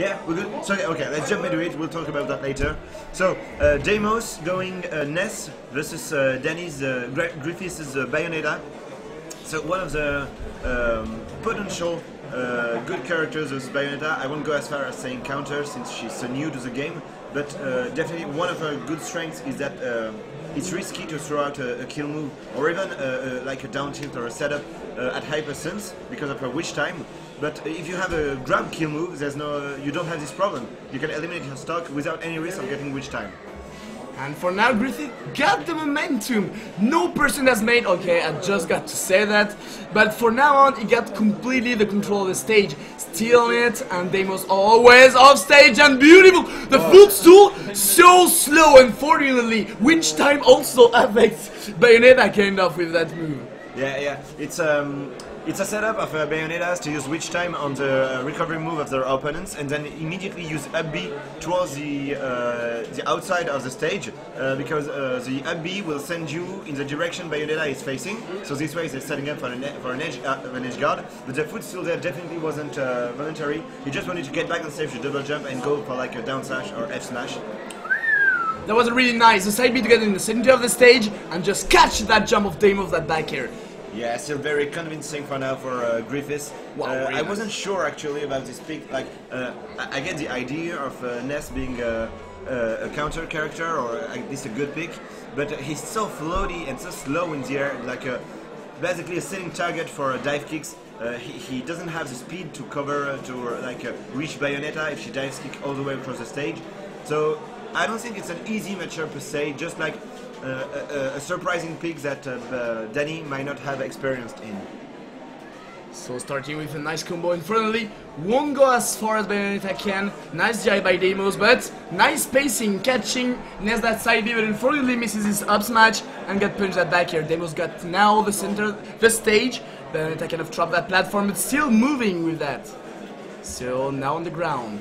Yeah, we're good. So, okay, let's jump into it. We'll talk about that later. So, Deimos going Ness versus Danny's Griffith's Bayonetta. So, one of the potential good characters is Bayonetta. I won't go as far as saying counter since she's so new to the game, but definitely one of her good strengths is that it's risky to throw out a kill move or even like a down tilt or a setup at hypersense because of her witch time. But if you have a grab kill move, there's no, you don't have this problem. You can eliminate her stock without any risk of getting witch time. And for now, Griffith got the momentum. No person has made... Okay, I just got to say that. But for now on, he got completely the control of the stage. Stealing it, and Deimos always off stage and beautiful. The footstool, so slow, unfortunately. Witch time also affects Bayonetta, kind of, with that move. Yeah, yeah. It's a setup of Bayonetta's to use Witch Time on the recovery move of their opponents and then immediately use up B towards the outside of the stage because the up B will send you in the direction Bayonetta is facing, so this way they're setting up for an edge guard, but the footstool there definitely wasn't voluntary. He just wanted to get back on stage to double jump and go for like a down slash or F slash. That was really nice, the side B to get in the center of the stage and just catch that jump of Deimos that back air. Yeah, still very convincing for now for Griffiths. Wow, really I wasn't sure actually about this pick. Like, I get the idea of Ness being a counter character or at least a good pick, but he's so floaty and so slow in the air, like basically a sitting target for dive kicks. He doesn't have the speed to cover to reach Bayonetta if she dives kick all the way across the stage. So I don't think it's an easy matchup per se. Just like. A surprising pick that Danny might not have experienced in. So starting with a nice combo in friendly, won't go as far as Bayonetta can. Nice GI by Deimos, but nice pacing, catching Ness that side B, but unfortunately misses his up smash and got punched that back here. Deimos got now the center, the stage. Bayonetta kind of trapped that platform, but still moving with that. So now on the ground.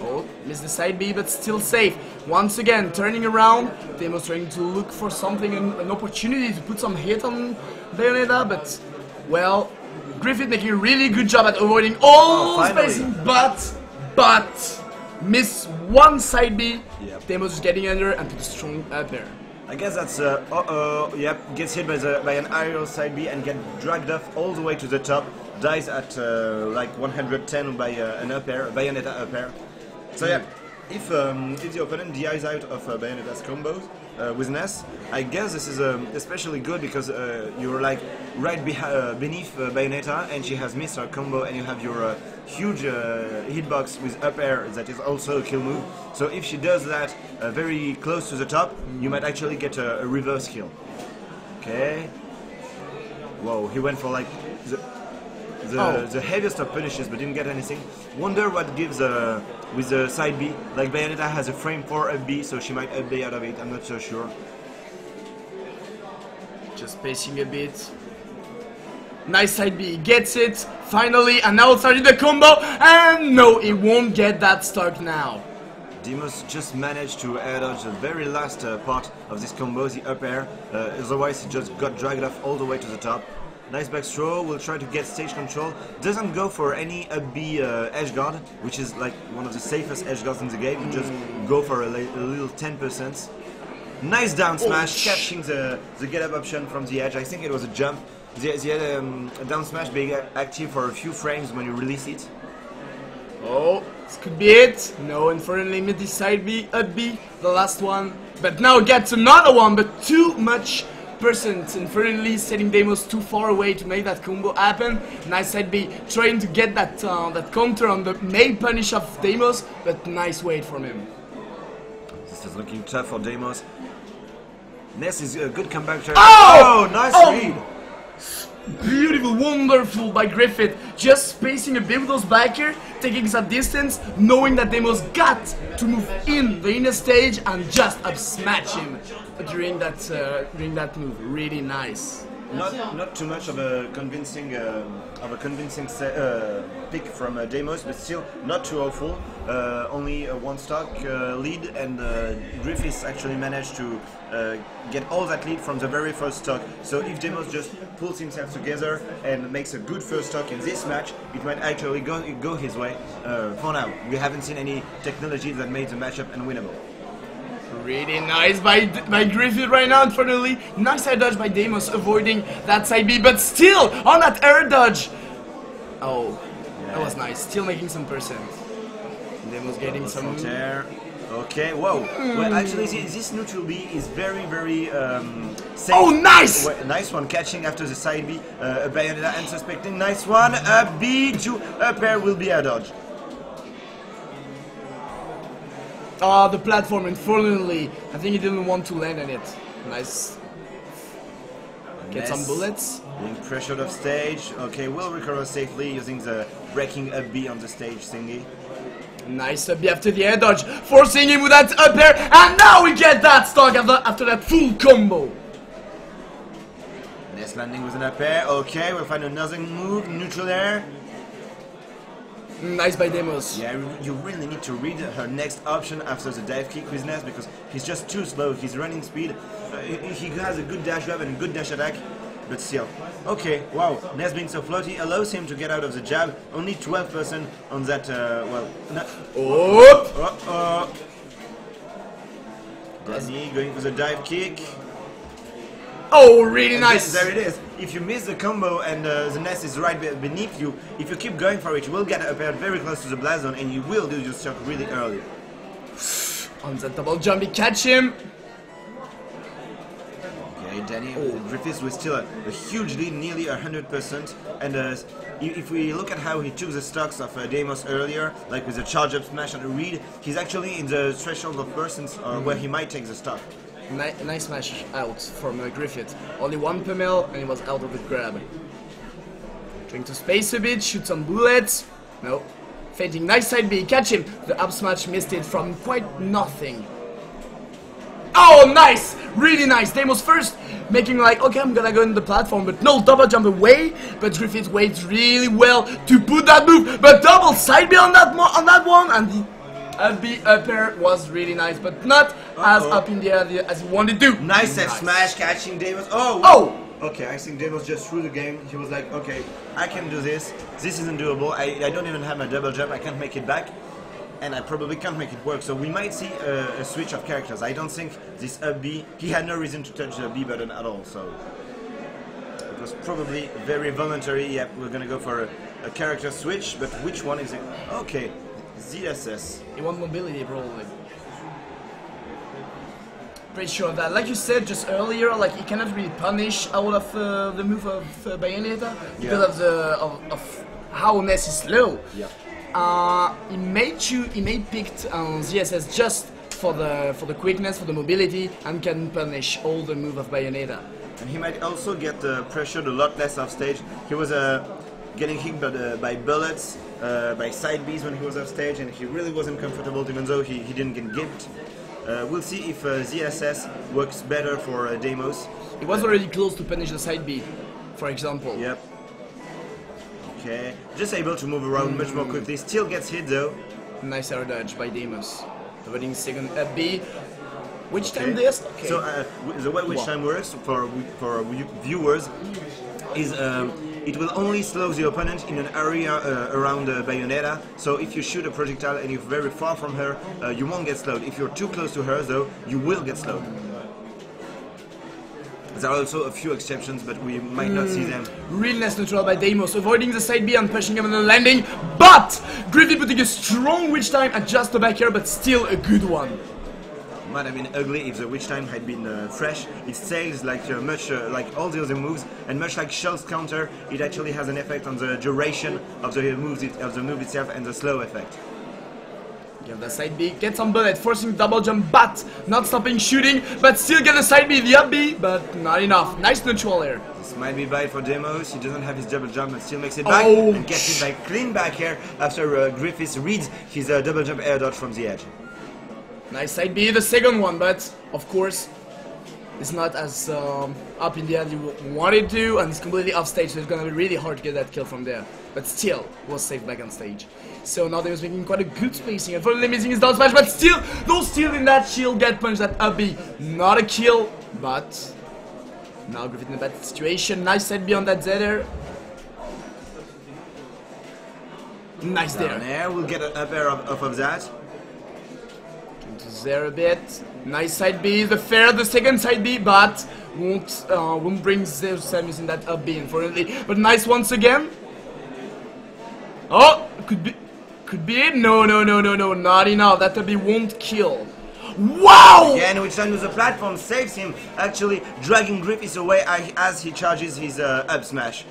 Oh, missed the side B, but still safe. Once again, turning around, Deimos trying to look for something, an opportunity to put some hit on Bayonetta, but, well, Griffith making a really good job at avoiding all spacing, but, miss one side B, yep. Deimos is getting under and put a strong up air. I guess that's yep, gets hit by an aerial side B and gets dragged off all the way to the top, dies at like 110 by an up air, Bayonetta up air. So yeah, if the opponent DIs out of Bayonetta's combos with Ness, I guess this is especially good because you're like right beneath Bayonetta and she has missed her combo and you have your huge hitbox with up air that is also a kill move. So if she does that very close to the top, you might actually get a reverse kill. Okay. Whoa, he went for like the heaviest of punishes, but didn't get anything. Wonder what gives with the side B. Like Bayonetta has a frame for up B, so she might up B out of it. I'm not so sure. Just pacing a bit. Nice side B, gets it finally, and now starting the combo. And no, he won't get that stuck now. Deimos just managed to air dodge the very last part of this combo, the up air. Otherwise, he just got dragged off all the way to the top. Nice back throw, will try to get stage control, doesn't go for any up B edge guard, which is like one of the safest edge guards in the game, you just go for a little 10%. Nice down smash, catching the get up option from the edge, I think it was a jump, the down smash being active for a few frames when you release it. Oh, this could be it, no, and for unlimited this side B, up B, the last one, but now gets another one, but too much. And finally setting Deimos too far away to make that combo happen. Nice side B, trying to get that that counter on the main punish of Deimos, but nice wait from him. This is looking tough for Deimos. Ness is a good comeback. Oh! Nice read! Beautiful, wonderful by Griffith. Just spacing a bit with those back here, taking that distance, knowing that Deimos got to move in the inner stage and just up smash him. During that move, really nice. Not too much of a convincing pick from Deimos, but still not too awful. Only one stock lead, and Griffith actually managed to get all that lead from the very first stock. So if Deimos just pulls himself together and makes a good first stock in this match, it might actually go his way. For now, we haven't seen any technology that made the matchup unwinnable. Really nice by Griffith right now, unfortunately. Nice side dodge by Deimos, avoiding that side B, but still on that air dodge. Oh, yeah. That was nice. Still making some percent. Deimos getting some there. Okay, whoa. Well, actually, this neutral B is very safe. Oh, nice! Well, nice one, catching after the side B. Bayonetta unsuspecting. Nice one. Up B to up air will be a dodge. Ah, the platform, unfortunately. I think he didn't want to land on it. Nice. Get some bullets. Being pressured off stage. Okay, we'll recover safely using the breaking up B on the stage thingy. Nice up B after the air dodge, forcing him with that up air, and now we get that stock after that full combo. Ness landing with an up air. Okay, we'll find another move, neutral air. Nice by Deimos. Yeah, you really need to read her next option after the dive kick with Ness, because he's just too slow. He's running speed. He has a good dash grab and a good dash attack, but still. Okay, wow. Ness being so floaty allows him to get out of the jab. Only 12% on that, well... Oh! Danny going for the dive kick. Oh, really and nice! There it is. If you miss the combo and the Ness is right beneath you, if you keep going for it, you will get up air very close to the blast zone and you will do your stuff really early. On that double jump, you catch him! Okay, Danny, Griffith with still a huge lead, nearly 100%. And if we look at how he took the stocks of Deimos earlier, like with the charge up smash and a read, he's actually in the threshold of persons where he might take the stock. Nice smash out from Griffith. Only one per mil and he was out of the grab. Trying to space a bit, shoot some bullets. No. Fainting, nice side B, catch him. The up smash missed it from quite nothing. Oh, nice! Really nice. Deimos first making like, okay, I'm gonna go in the platform, but no, double jump away. But Griffith waits really well to put that move. But double side B on that one, and the up B up air was really nice, but not as up in the air as he wanted to. Nice F smash, catching Deimos. Oh! Oh! Okay, I think Deimos just threw the game. He was like, okay, I can do this. This isn't doable. I don't even have my double jump. I can't make it back. And I probably can't make it work. So we might see a switch of characters. I don't think this up B... He had no reason to touch the B button at all, so... It was probably very voluntary. Yep, we're gonna go for a character switch, but which one is it? Okay. ZSS. He wants mobility, probably. Pretty sure of that. Like you said just earlier, like he cannot really punish out of the move of Bayonetta because of the of how Ness is slow. Yeah. He may pick ZSS just for the quickness, for the mobility, and can punish all the move of Bayonetta. And he might also get pressured a lot less off stage. He was getting hit by bullets, by side Bs when he was off stage, and he really wasn't comfortable even though he didn't get gimped. We'll see if ZSS works better for Deimos. He was already close to punish the side B, for example. Yep. Okay, just able to move around much more quickly, still gets hit though. Nice air dodge by Deimos, avoiding second up B. Witch Time this? Okay. So the way Witch Time works for viewers is it will only slow the opponent in an area around Bayonetta, so if you shoot a projectile and you're very far from her, you won't get slowed. If you're too close to her, though, you will get slowed. There are also a few exceptions, but we might not see them. Realness neutral by Deimos, avoiding the side B and pushing him on the landing, but Griffith putting a strong Witch Time at just the back here, but still a good one. Might have been ugly if the Witch Time had been fresh. It sails like much like all the other moves, and much like Shell's counter, it actually has an effect on the duration of the moves of the move itself and the slow effect. Give the side B, get some bullet, forcing double jump, but not stopping shooting, but still get the side B, the up B, but not enough. Nice neutral air. This might be bad for Deimos. He doesn't have his double jump, but still makes it back and gets it back clean back air after Griffith reads his double jump air dodge from the edge. Nice side B, the second one, but of course It's not as up in the air as you wanted to, and it's completely off stage, so it's gonna be really hard to get that kill from there. But still, was saved back on stage. So now Deimos making quite a good spacing, and for limiting his down smash, but still, no steal in that shield, get punched that up B. Not a kill, but now Griffith in a bad situation. Nice set beyond that Zedder. Nice down there. We'll get a fair off of that. There a bit. Nice side B, the fair, the second side B, but won't bring Samus in that up B, unfortunately. But nice once again. Oh, could be it. No, not enough. That up B won't kill. Wow! Yeah, and which time the platform saves him, actually dragging Griffith away as he charges his up smash.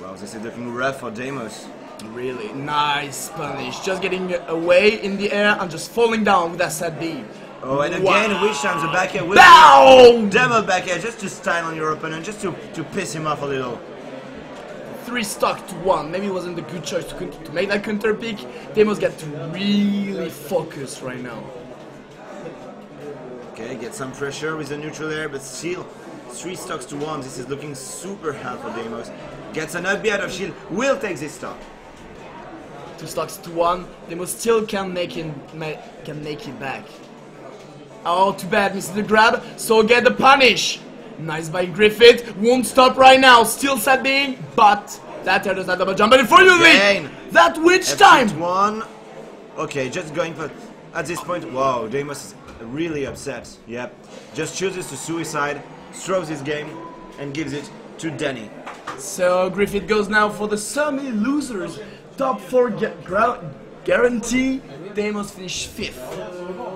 Wow, this is looking rough for Deimos. Really nice punish, just getting away in the air and just falling down with that sad B. Oh, and again, wow. Witch Time the back air with Demo back air just to style on your opponent, just to piss him off a little. 3 stock to 1, maybe it wasn't a good choice to make that counter pick. Deimos got to really focus right now. Okay, get some pressure with the neutral air, but still. 3 stocks to 1, this is looking super hard for Deimos. Gets an up B out of shield, will take this stock. 2 stocks to 1, Deimos still can make it back. Oh, too bad, misses the grab, so get the punish. Nice by Griffith, won't stop right now, still sad being, but that air does not double jump, but unfortunately, that Witch Time! One. Okay, just going for, at this point, wow, Deimos is really upset, yep. Just chooses to suicide, throws his game, and gives it to Danny. So Griffith goes now for the semi losers. Top 4 guarantee. Deimos finish 5th.